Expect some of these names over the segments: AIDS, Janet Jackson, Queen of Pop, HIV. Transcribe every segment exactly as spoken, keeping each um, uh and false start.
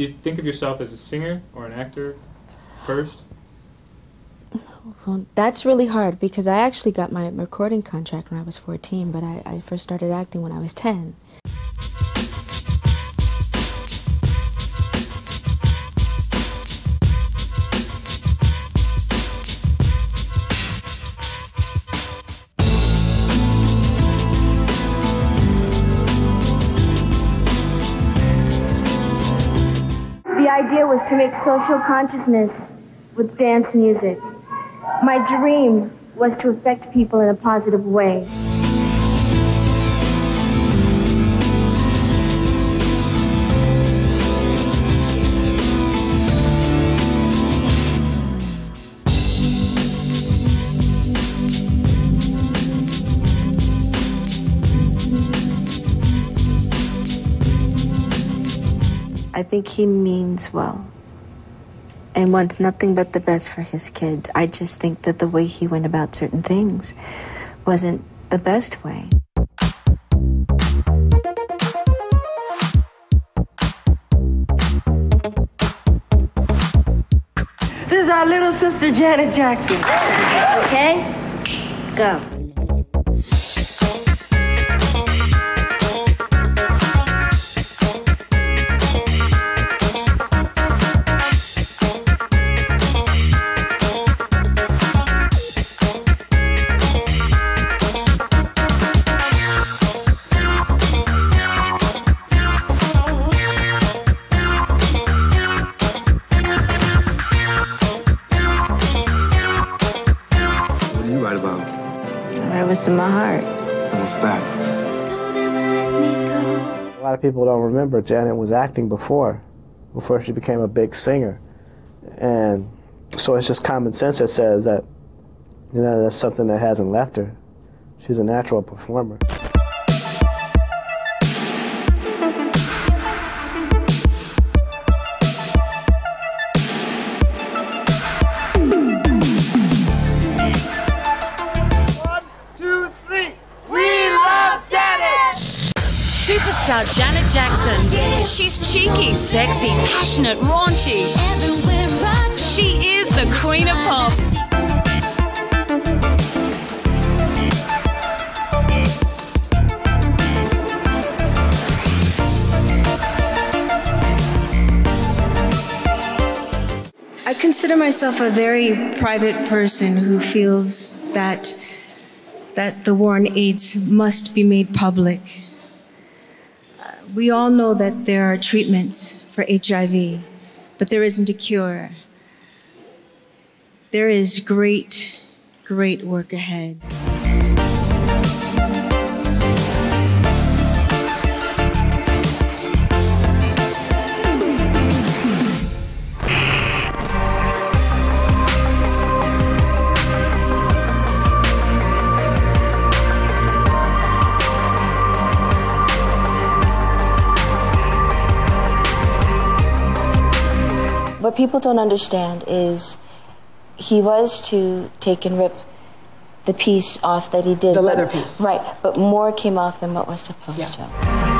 Do you think of yourself as a singer or an actor first? Well, that's really hard because I actually got my recording contract when I was fourteen, but I, I first started acting when I was ten. The idea was to make social consciousness with dance music. My dream was to affect people in a positive way. I think he means well and wants nothing but the best for his kids. I just think that the way he went about certain things wasn't the best way. This is our little sister, Janet Jackson. Okay? Go. What's in my heart? What's that? A lot of people don't remember Janet was acting before, before she became a big singer, and so it's just common sense that says that, you know, that's something that hasn't left her. She's a natural performer. Superstar Janet Jackson. She's cheeky, sexy, passionate, raunchy. She is the queen of pop. I consider myself a very private person who feels that that the war on AIDS must be made public. We all know that there are treatments for H I V, but there isn't a cure. There is great, great work ahead. What people don't understand is he was to take and rip the piece off that he did. The leather piece. Right, but more came off than what was supposed yeah. to.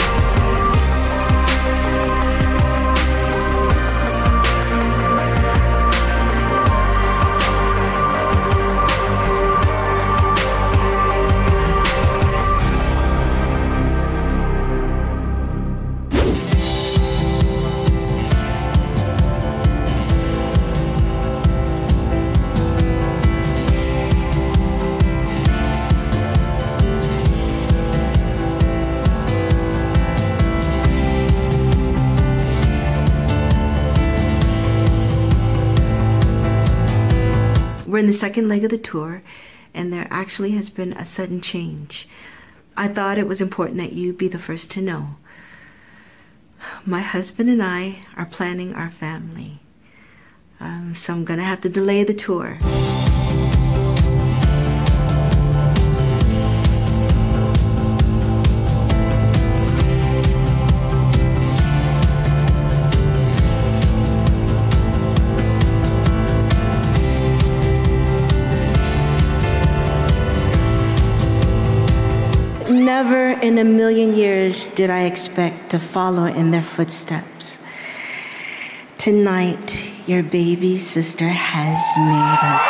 We're in the second leg of the tour, and there actually has been a sudden change. I thought it was important that you be the first to know. My husband and I are planning our family, um, so I'm gonna have to delay the tour. Never in a million years did I expect to follow in their footsteps. Tonight, your baby sister has made it.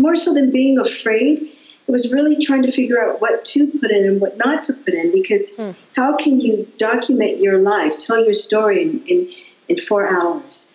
More so than being afraid, it was really trying to figure out what to put in and what not to put in, because mm. how can you document your life, tell your story in, in, in four hours?